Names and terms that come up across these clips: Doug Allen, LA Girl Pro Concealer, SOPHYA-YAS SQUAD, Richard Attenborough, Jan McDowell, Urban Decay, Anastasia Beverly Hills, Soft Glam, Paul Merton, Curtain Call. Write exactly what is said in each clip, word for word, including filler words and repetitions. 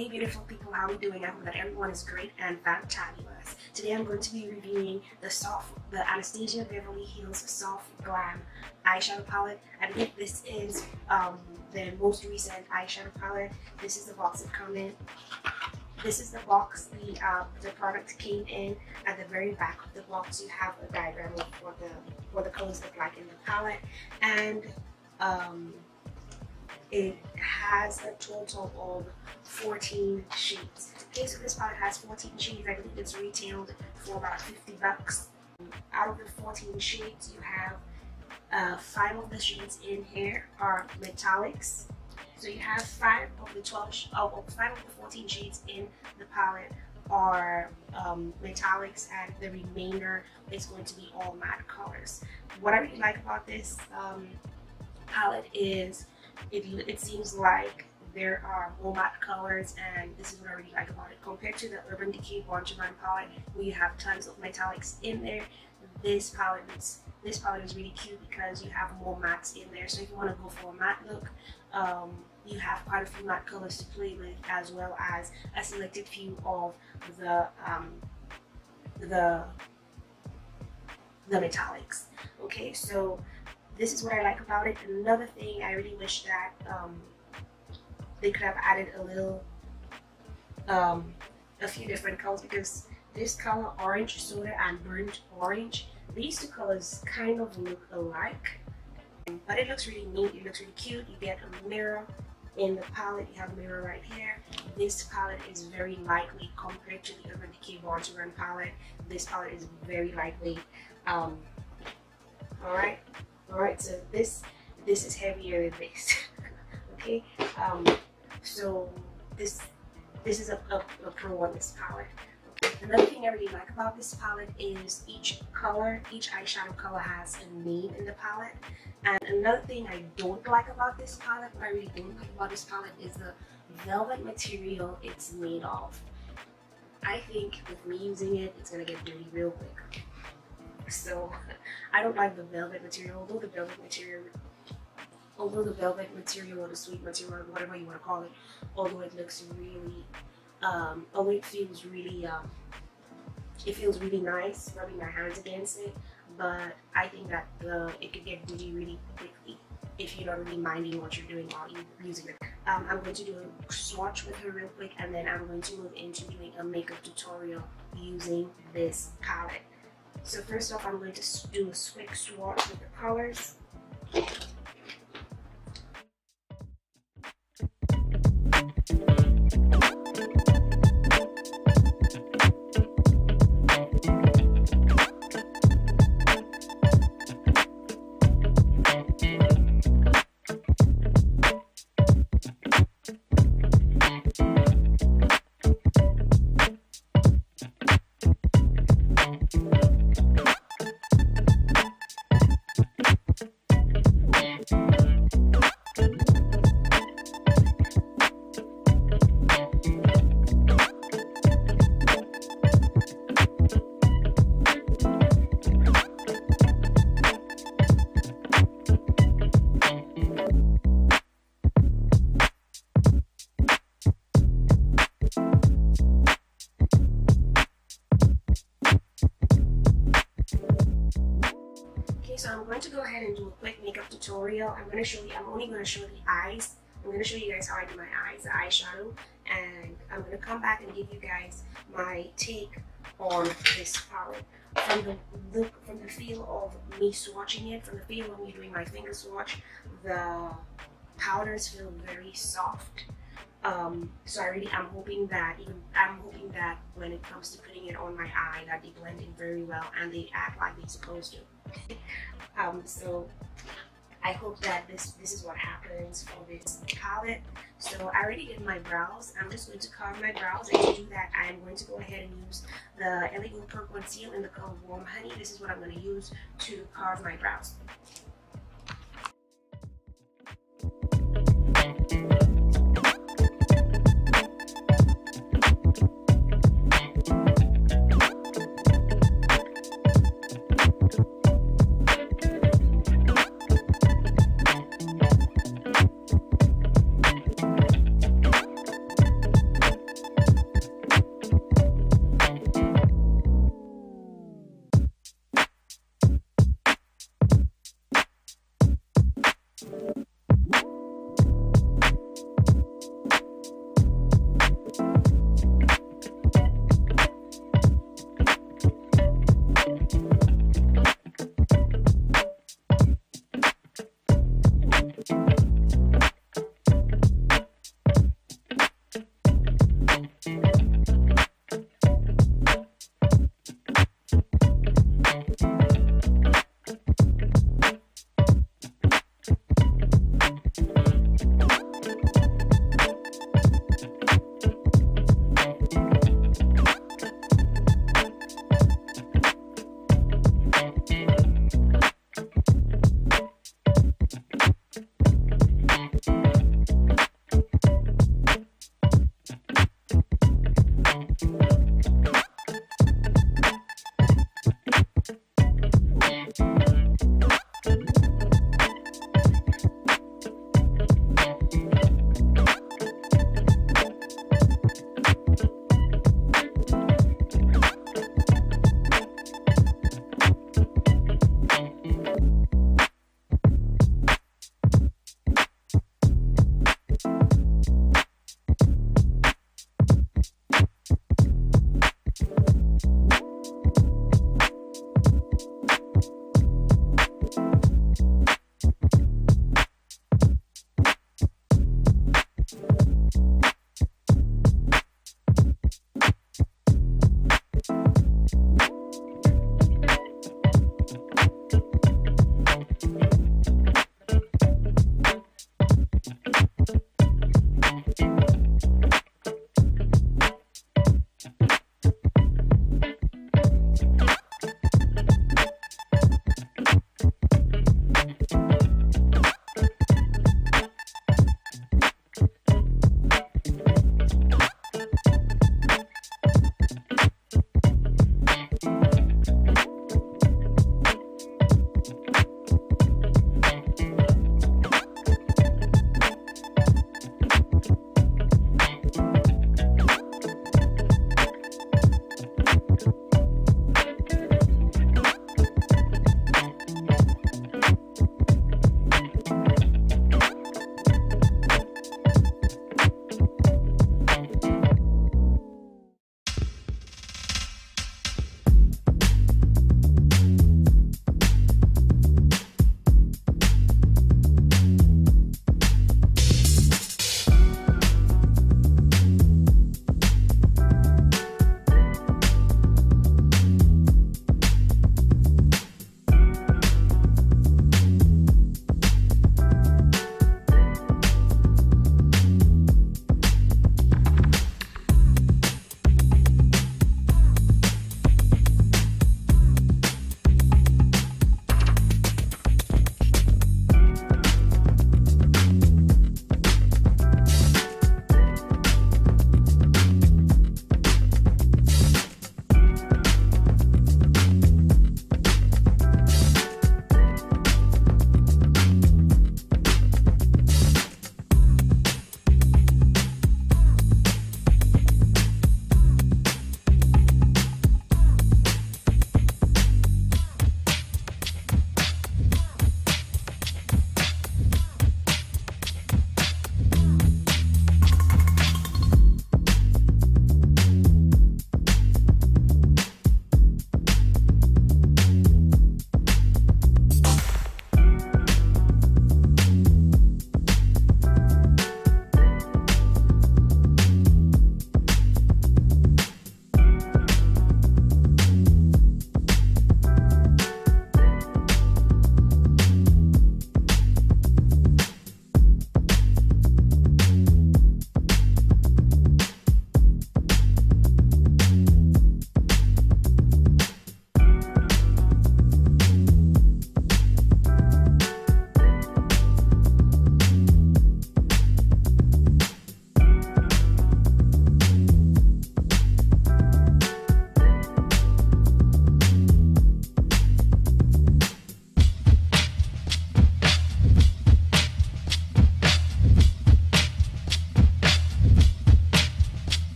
Hey beautiful people, how are we doing? I hope that everyone is great and fabulous. Today I'm going to be reviewing the soft, the Anastasia Beverly Hills Soft Glam eyeshadow palette. I believe this is um, the most recent eyeshadow palette. This is the box it comes in. This is the box the uh, the product came in. At the very back of the box, you have a diagram for the for the colors look like in the palette, and um, it has a total of fourteen shades. Okay, so this palette has fourteen shades. I believe it's retailed for about fifty bucks. Out of the fourteen shades, you have uh, five of the shades in here are metallics. So you have five of the twelve, oh, five of the fourteen shades in the palette are um, metallics, and the remainder is going to be all matte colors. What I really like about this um, palette is It, it seems like there are more matte colors, and this is what I really like about it. Compared to the Urban Decay Bonjourman palette, where you have tons of metallics in there, this palette is, this palette is really cute because you have more mattes in there. So if you want to go for a matte look, um, you have quite a few matte colors to play with, as well as a selected few of the um, the the metallics. Okay, so this is what I like about it. Another thing, I really wish that um, they could have added a little, um, a few different colors, because this color orange soda and burnt orange, these two colors kind of look alike, but it looks really neat. It looks really cute. You get a mirror in the palette. You have a mirror right here. This palette is very lightweight compared to the Urban Decay Born to Run palette. This palette is very lightweight. Um, all right. Alright, so this this is heavier than this. Okay, um, so this this is a, a, a pro on this palette. Okay. Another thing I really like about this palette is each color, each eyeshadow color has a name in the palette. And another thing I don't like about this palette, what I really don't like about this palette, is the velvet material it's made of. I think with me using it, it's gonna get dirty real quick. So I don't like the velvet material, although the velvet material, although the velvet material or the sweet material, whatever you want to call it, although it looks really, um, although it feels really, um, it feels really nice rubbing my hands against it, but I think that the, it could get dirty really quickly if you're not really minding what you're doing while you're using it. Um, I'm going to do a swatch with her real quick, and then I'm going to move into doing a makeup tutorial using this palette. So first off, I'm going to do a quick swatch with the colors. So I'm going to go ahead and do a quick makeup tutorial. I'm going to show you, I'm only going to show the eyes. I'm going to show you guys how I do my eyes, the eyeshadow. And I'm going to come back and give you guys my take on this palette. From the look, from the feel of me swatching it, from the feel of me doing my finger swatch, the powders feel very soft. Um, so I really am hoping that, even, I'm hoping that when it comes to putting it on my eye, that they blend in very well and they act like they're supposed to. um, so I hope that this, this is what happens for this palette. So I already did my brows. I'm just going to curve my brows, and to do that, I'm going to go ahead and use the L A Girl Pro Concealer in the color Warm Honey. This is what I'm going to use to curve my brows.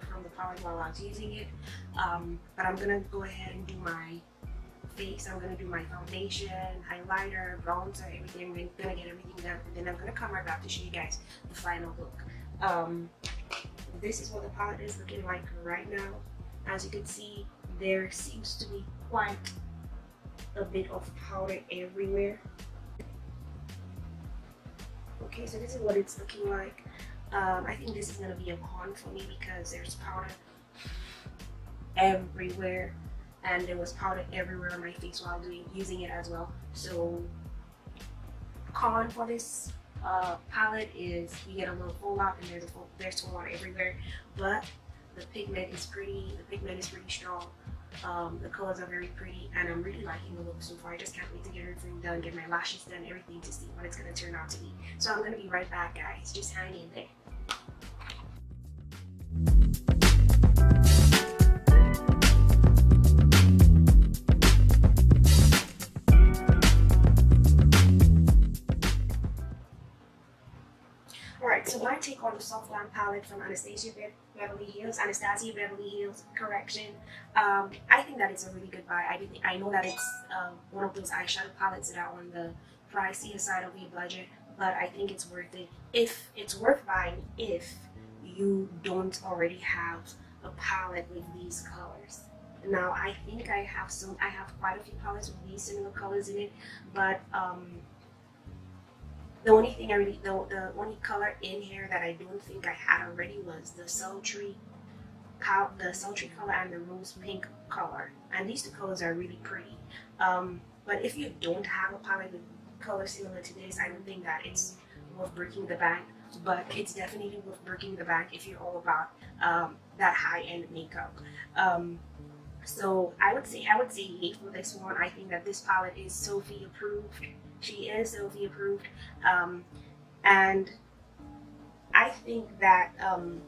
cream from the palette while I was using it. Um, but I'm gonna go ahead and do my face. I'm gonna do my foundation, highlighter, bronzer, everything. I'm gonna get everything done, and then I'm gonna come right back to show you guys the final look. Um, this is what the palette is looking like right now. As you can see, there seems to be quite a bit of powder everywhere. Okay, so this is what it's looking like. Um, I think this is gonna be a con for me because there's powder everywhere, and there was powder everywhere on my face while doing using it as well. So, con for this uh, palette is you get a little fallout, and there's a full, there's fallout everywhere. But the pigment is pretty. The pigment is pretty strong. Um, the colors are very pretty, and I'm really liking the look so far. I just can't wait to get everything done, get my lashes done, everything, to see what it's gonna turn out to be. So I'm gonna be right back, guys. Just hang in there. Alright, so my take on the Soft Glam palette from Anastasia Beverly Hills, Anastasia Beverly Hills, correction. Um, I think that it's a really good buy. I, didn't, I know that it's um, one of those eyeshadow palettes that are on the pricier side of your budget, but I think it's worth it. If it's worth buying, if you don't already have a palette with these colors. Now, I think I have some. I have quite a few palettes with these similar colors in it, but um, the only thing I really, the, the only color in here that I don't think I had already was the sultry, the sultry color and the rose pink color. And these two colors are really pretty. Um, but if you don't have a palette with color similar to this, I don't think that it's worth breaking the bank. But it's definitely worth breaking the bank if you're all about um, that high-end makeup. Um, so I would say I would say yay for this one. I think that this palette is Sophie approved. She is Sophie approved, um, and I think that um,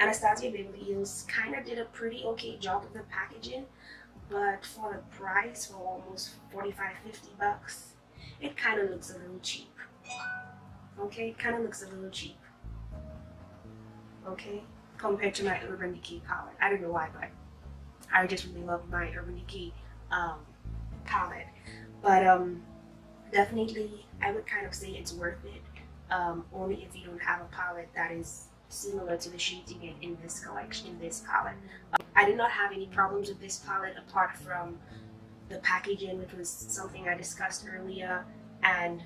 Anastasia Beverly Hills kind of did a pretty okay job with the packaging, but for the price, for almost forty-five, fifty bucks, it kind of looks a little cheap. Okay, it kind of looks a little cheap. Okay, compared to my Urban Decay palette. I don't know why, but I just really love my Urban Decay um, palette, but um. Definitely, I would kind of say it's worth it, um, only if you don't have a palette that is similar to the shades you get in this collection, in this palette. Um, I did not have any problems with this palette apart from the packaging, which was something I discussed earlier, and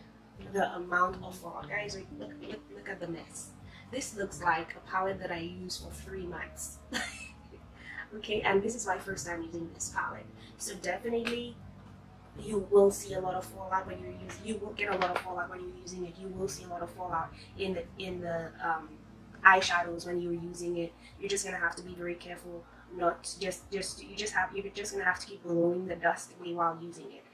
the amount of fallout. Guys, look, look, look at the mess. This looks like a palette that I used for three months. Okay, and this is my first time using this palette. So definitely, you will see a lot of fallout when you use. You will get a lot of fallout when you're using it. You will see a lot of fallout in the in the um, eyeshadows when you're using it. You're just gonna have to be very careful. Not just just you just have you're just gonna have to keep blowing the dust away while using it.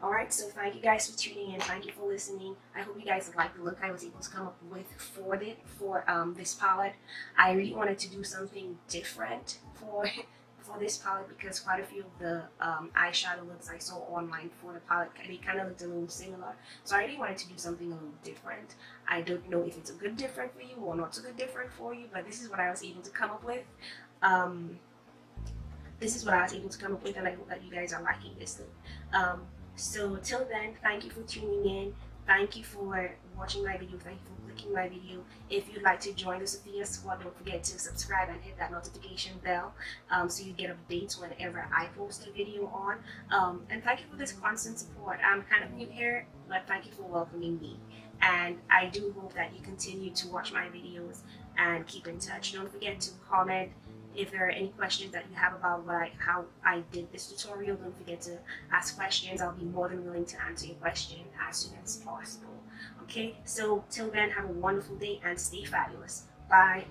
All right, so thank you guys for tuning in. Thank you for listening. I hope you guys like the look I was able to come up with for it for um, this palette. I really wanted to do something different for. for this palette because quite a few of the um, eyeshadow looks I saw online for the palette, they kind of looked a little similar. So I really wanted to do something a little different. I don't know if it's a good different for you or not so good different for you, but this is what I was able to come up with. Um, this is what I was able to come up with, and I hope that you guys are liking this look. Um, so till then, thank you for tuning in. Thank you for watching my video. Thank you for clicking my video. If you'd like to join the Sophia Squad, don't forget to subscribe and hit that notification bell um, so you get updates whenever I post a video on. Um, and thank you for this constant support. I'm kind of new here, but thank you for welcoming me. And I do hope that you continue to watch my videos and keep in touch. Don't forget to comment if there are any questions that you have about what I, how I did this tutorial. Don't forget to ask questions. I'll be more than willing to answer your question as soon as possible. Okay, so till then, have a wonderful day and stay fabulous. Bye.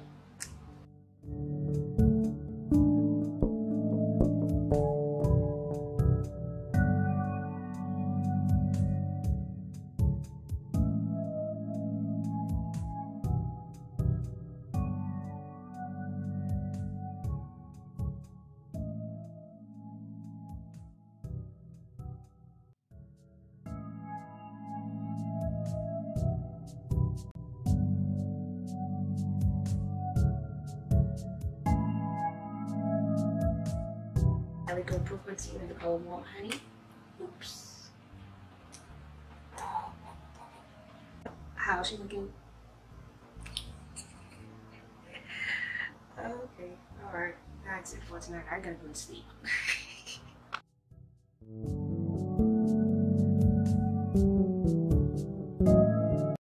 Girl Pro Concealer in the color Malt Honey. Oops. How's she looking? Okay, alright. That's it for tonight. I gotta go to sleep.